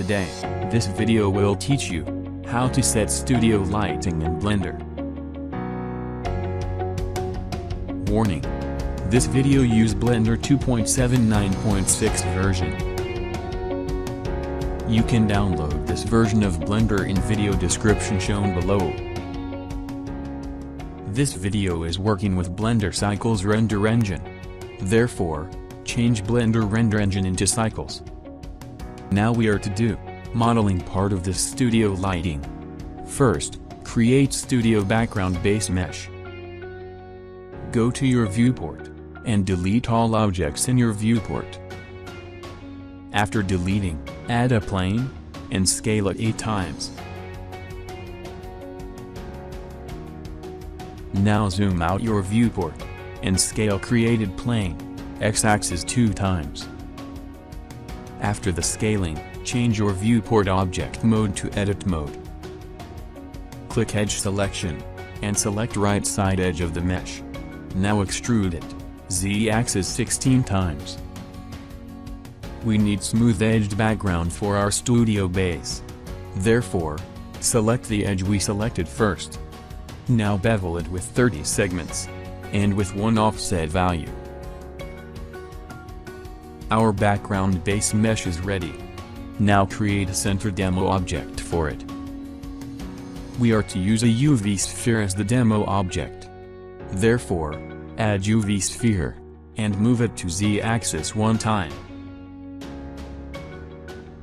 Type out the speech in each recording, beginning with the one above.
today. This video will teach you how to set studio lighting in Blender. Warning: this video use Blender 2.79.6 version. You can download this version of Blender in video description shown below. This video is working with Blender Cycles Render Engine. Therefore, change Blender Render Engine into Cycles. Now we are to do modeling part of this studio lighting. First, create studio background base mesh. Go to your viewport and delete all objects in your viewport. After deleting, add a plane and scale it 8 times. Now zoom out your viewport and scale created plane, x-axis 2 times. After the scaling, change your viewport object mode to edit mode. Click edge selection and select right side edge of the mesh. Now extrude it, z-axis 16 times. We need smooth edged background for our studio base. Therefore, select the edge we selected first. Now bevel it with 30 segments, and with 1 offset value. Our background base mesh is ready. Now create a center demo object for it. We are to use a UV sphere as the demo object. Therefore, add UV sphere, and move it to z-axis 1 time.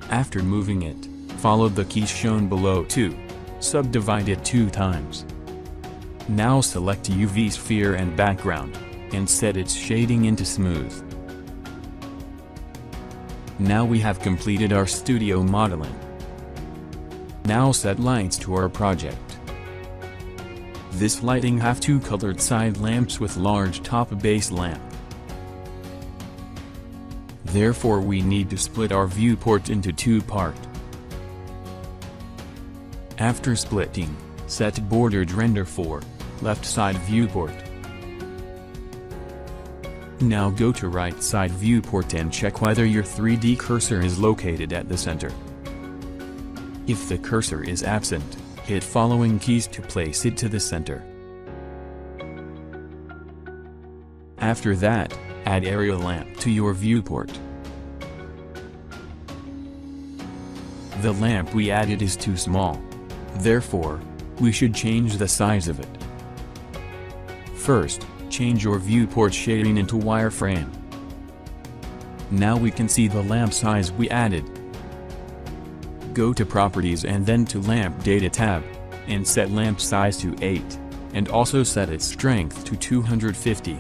After moving it, follow the keys shown below to subdivide it 2 times. Now select UV sphere and background, and set its shading into smooth. Now we have completed our studio modeling. Now set lights to our project. This lighting have 2 colored side lamps with large top base lamp. Therefore we need to split our viewport into 2 part. After splitting, set bordered render for left side viewport. Now go to right side viewport and check whether your 3D cursor is located at the center. If the cursor is absent, hit following keys to place it to the center. After that, add area lamp to your viewport. The lamp we added is too small. Therefore, we should change the size of it. First, change your viewport shading into wireframe. Now we can see the lamp size we added. Go to Properties and then to Lamp Data tab, and set lamp size to 8, and also set its strength to 250.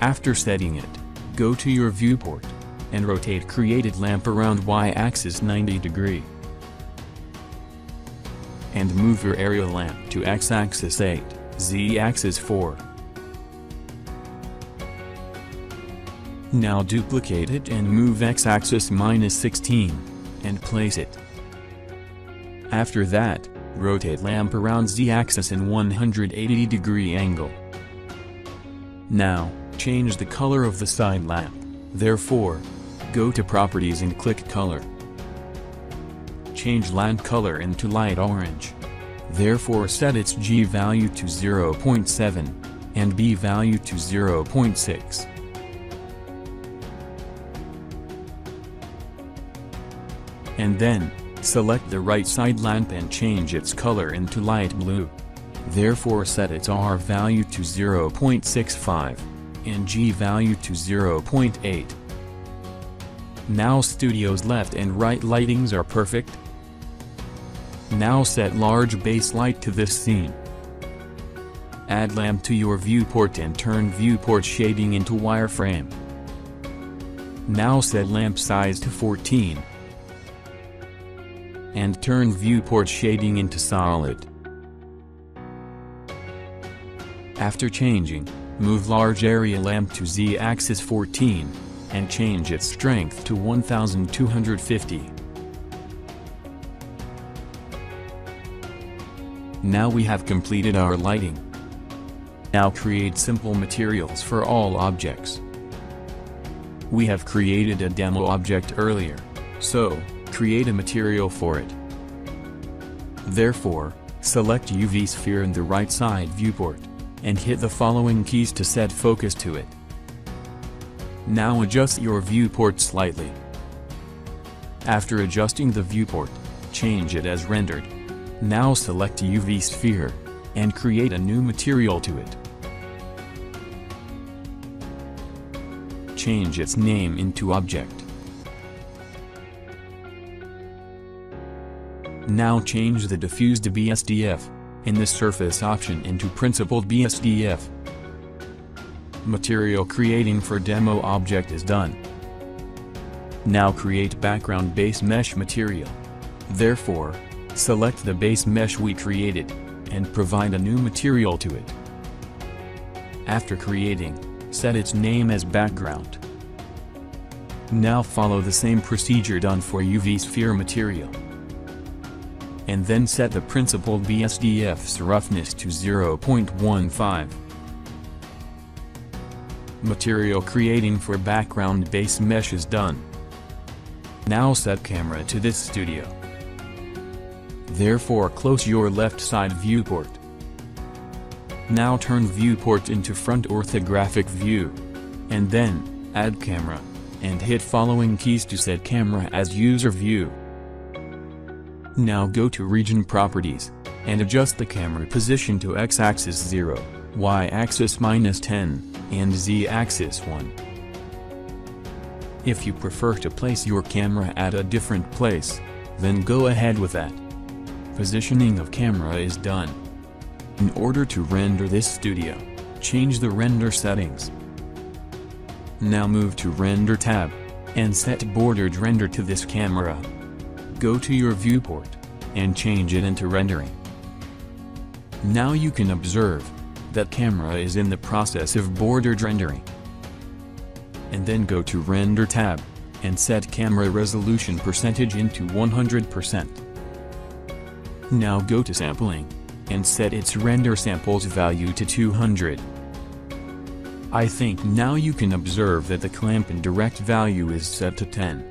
After setting it, go to your viewport, and rotate created lamp around y-axis 90 degree. And move your area lamp to x-axis 8, z-axis 4. Now duplicate it and move x-axis minus 16, and place it. After that, rotate lamp around z-axis in 180 degree angle. Now, change the color of the side lamp, therefore, go to Properties and click Color. Change lamp color into light orange. Therefore set its G value to 0.7, and B value to 0.6. And then, select the right side lamp and change its color into light blue. Therefore set its R value to 0.65, and G value to 0.8. Now studio's left and right lightings are perfect. Now set large base light to this scene. Add lamp to your viewport and turn viewport shading into wireframe. Now set lamp size to 14. And turn viewport shading into solid. After changing, move large area lamp to z-axis 14. And change its strength to 1250. Now we have completed our lighting. Now create simple materials for all objects. We have created a demo object earlier, so create a material for it. Therefore, select UV sphere in the right side viewport, and hit the following keys to set focus to it. Now adjust your viewport slightly. After adjusting the viewport, change it as rendered. Now select UV sphere, and create a new material to it. Change its name into object. Now change the diffuse to BSDF, and the surface option into principled BSDF. Material creating for demo object is done. Now create background base mesh material. Therefore, select the base mesh we created, and provide a new material to it. After creating, set its name as background. Now follow the same procedure done for UV sphere material. And then set the principled BSDF's roughness to 0.15. Material creating for background base mesh is done. Now set camera to this studio. Therefore close your left side viewport. Now turn viewport into front orthographic view. And then, add camera, and hit following keys to set camera as user view. Now go to region properties, and adjust the camera position to x-axis 0, y-axis -10, and z-axis 1. If you prefer to place your camera at a different place, then go ahead with that. Positioning of camera is done. In order to render this studio, change the render settings. Now move to render tab, and set bordered render to this camera. Go to your viewport, and change it into rendering. Now you can observe that camera is in the process of bordered rendering. And then go to render tab, and set camera resolution percentage into 100%. Now go to sampling, and set its render samples value to 200. I think now you can observe that the clamp and direct value is set to 10.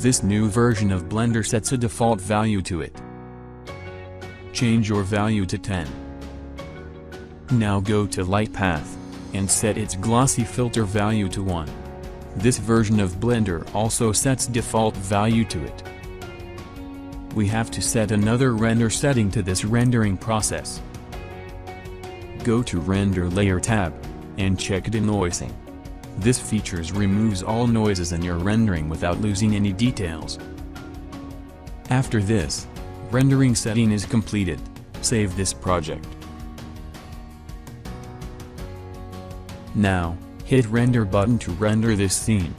This new version of Blender sets a default value to it. Change your value to 10. Now go to light path, and set its glossy filter value to 1. This version of Blender also sets default value to it. We have to set another render setting to this rendering process. Go to Render Layer tab, and check denoising. This feature removes all noises in your rendering without losing any details. After this, rendering setting is completed. Save this project. Now, hit render button to render this scene.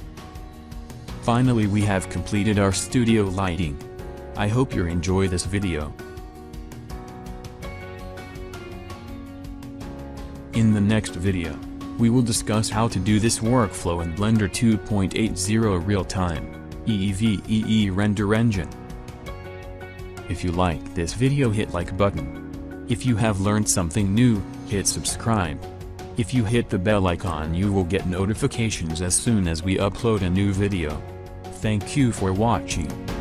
Finally, we have completed our studio lighting. I hope you enjoy this video. In the next video, we will discuss how to do this workflow in Blender 2.80 real-time, EEVEE render engine. If you like this video, hit like button. If you have learned something new, hit subscribe. If you hit the bell icon, you will get notifications as soon as we upload a new video. Thank you for watching.